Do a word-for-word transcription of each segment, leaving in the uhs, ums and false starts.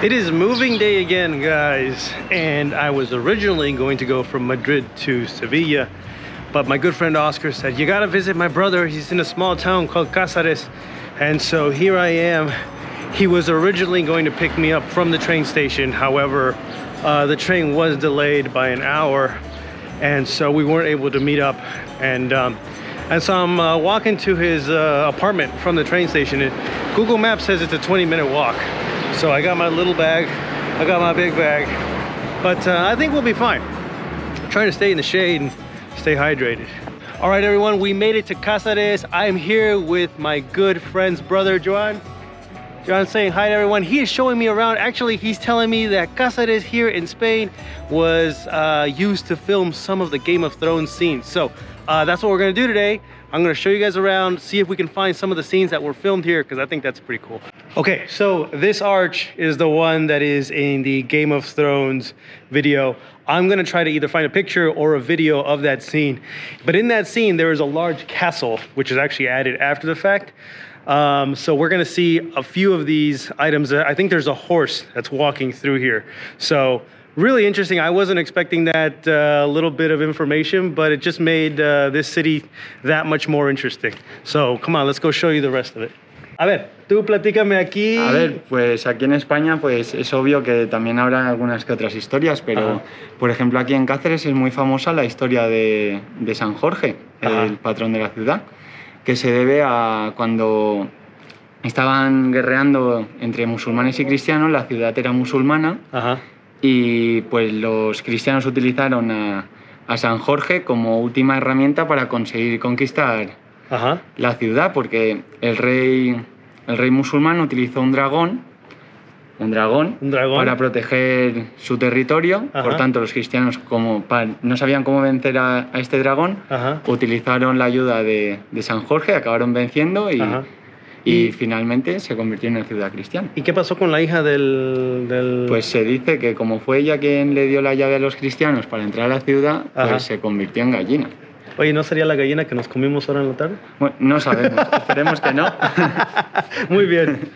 It is moving day again, guys, and I was originally going to go from Madrid to Sevilla, but my good friend Oscar said, you gotta visit my brother. He's in a small town called Cáceres. And so here I am. He was originally going to pick me up from the train station. However, uh, the train was delayed by an hour, and so we weren't able to meet up. And um, and so I'm uh, walking to his uh, apartment from the train station. And Google Maps says it's a twenty minute walk. So I got my little bag, I got my big bag, but uh, I think we'll be fine. I'm trying to stay in the shade and stay hydrated. All right, everyone, we made it to Cáceres. I'm here with my good friend's brother, Joan. Joan's saying hi to everyone. He is showing me around. Actually, he's telling me that Cáceres here in Spain was uh, used to film some of the Game of Thrones scenes. So uh, that's what we're gonna do today. I'm gonna show you guys around, see if we can find some of the scenes that were filmed here, because I think that's pretty cool. Okay, so this arch is the one that is in the Game of Thrones video. I'm gonna try to either find a picture or a video of that scene. But in that scene, there is a large castle, which is actually added after the fact. Um, so we're gonna see a few of these items. I think there's a horse that's walking through here. So really interesting. I wasn't expecting that uh, little bit of information, but it just made uh, this city that much more interesting. So come on, let's go show you the rest of it. A ver, tú platícame aquí. A ver, pues aquí en España pues es obvio que también habrá algunas que otras historias, pero ajá, por ejemplo aquí en Cáceres es muy famosa la historia de, de San Jorge, ajá, el patrón de la ciudad, que se debe a cuando estaban guerreando entre musulmanes y cristianos, la ciudad era musulmana, ajá, y pues los cristianos utilizaron a, a San Jorge como última herramienta para conseguir conquistar ajá, la ciudad, porque el rey, el rey musulmán utilizó un dragón, un dragón, ¿Un dragón? para proteger su territorio. Ajá. Por tanto, los cristianos, como no sabían cómo vencer a, a este dragón, ajá, utilizaron la ayuda de, de San Jorge, acabaron venciendo y, y, y finalmente se convirtió en una ciudad cristiana. ¿Y qué pasó con la hija del, del...? Pues se dice que como fue ella quien le dio la llave a los cristianos para entrar a la ciudad, ajá, pues se convirtió en gallina. Oye, ¿no sería la gallina que nos comimos ahora en la tarde? Bueno, no sabemos, esperemos que no. Muy bien.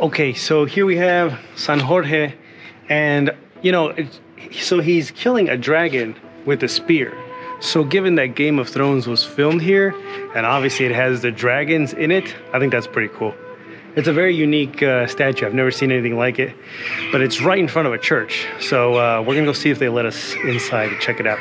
Okay, so here we have San Jorge, and you know, it's, so he's killing a dragon with a spear. So given that Game of Thrones was filmed here, and obviously it has the dragons in it, I think that's pretty cool. It's a very unique uh, statue. I've never seen anything like it, but it's right in front of a church. So uh, we're gonna go see if they let us inside and check it out.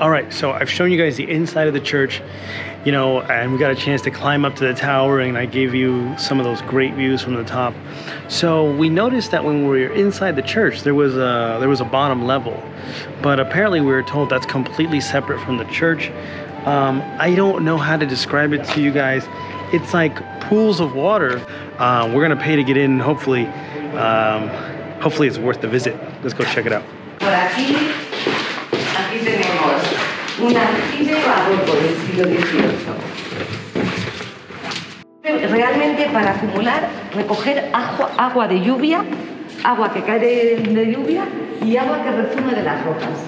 All right, so I've shown you guys the inside of the church, you know, and we got a chance to climb up to the tower, and I gave you some of those great views from the top. So we noticed that when we were inside the church, there was a, there was a bottom level, but apparently we were told that's completely separate from the church. Um, I don't know how to describe it to you guys. It's like pools of water. Uh, we're gonna pay to get in, hopefully, um, hopefully it's worth the visit. Let's go check it out. Un aljibe barroco del siglo dieciocho. Realmente para acumular, recoger agua, agua de lluvia, agua que cae de, de lluvia y agua que refuma de las rocas.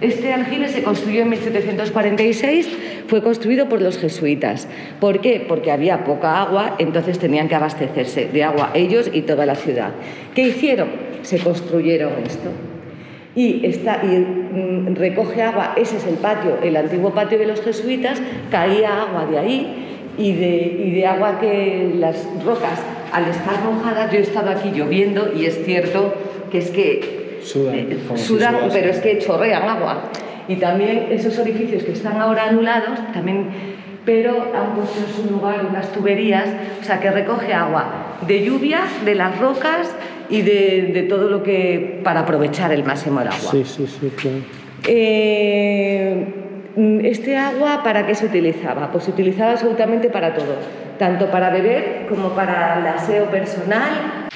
Este aljibe se construyó en mil setecientos cuarenta y seis, fue construido por los jesuitas. ¿Por qué? Porque había poca agua, entonces tenían que abastecerse de agua ellos y toda la ciudad. ¿Qué hicieron? Se construyeron esto. y, está, y recoge agua. Ese es el patio, el antiguo patio de los jesuitas. Caía agua de ahí y de, y de agua que las rocas, al estar mojadas, yo he estado aquí lloviendo y es cierto que es que sudan, eh, sudan si pero es que chorrean agua. Y también esos orificios que están ahora anulados, también, pero han puesto en su lugar unas tuberías, o sea, que recoge agua de lluvia, de las rocas y de, de todo lo que... para aprovechar el máximo el agua. Sí, sí, sí, claro. Eh, este agua, ¿para qué se utilizaba? Pues se utilizaba absolutamente para todo, tanto para beber como para el aseo personal.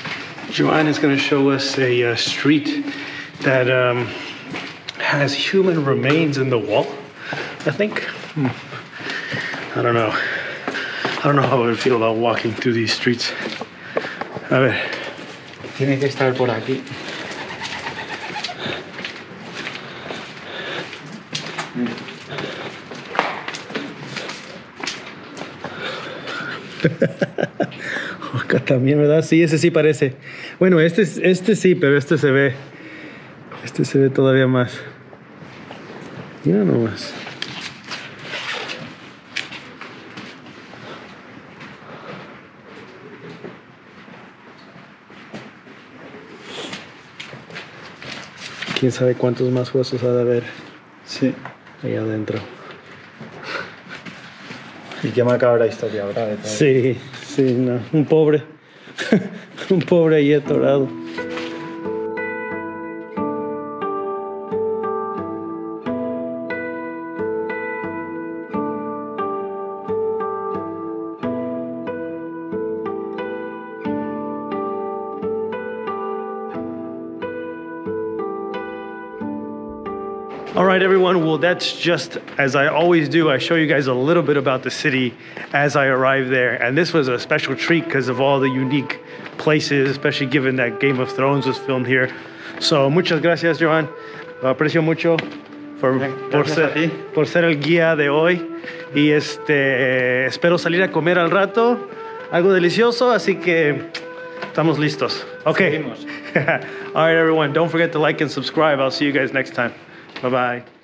Joan is going to show us a uh, street that um, has human remains in the wall, I think. Hmm. I don't know. I don't know how I would feel about walking through these streets. A ver. Tiene que estar por aquí. Acá también, ¿verdad? Sí, ese sí parece. Bueno, este, este sí, pero este se ve. Este se ve todavía más. Mira nomás. Quién sabe cuántos más huesos ha de haber. Sí. Ahí adentro. Y qué macabra historia habrá de todo. Sí, sí, no. Un pobre. Un pobre ahí atorado. All right, everyone, well, that's just as I always do. I show you guys a little bit about the city as I arrive there. And this was a special treat because of all the unique places, especially given that Game of Thrones was filmed here. So muchas gracias, Joan. Lo aprecio mucho por, por, ser, por ser el guía de hoy. Y este, espero salir a comer al rato. Algo delicioso, así que estamos listos. Okay. All right, everyone, don't forget to like and subscribe. I'll see you guys next time. Bye-bye.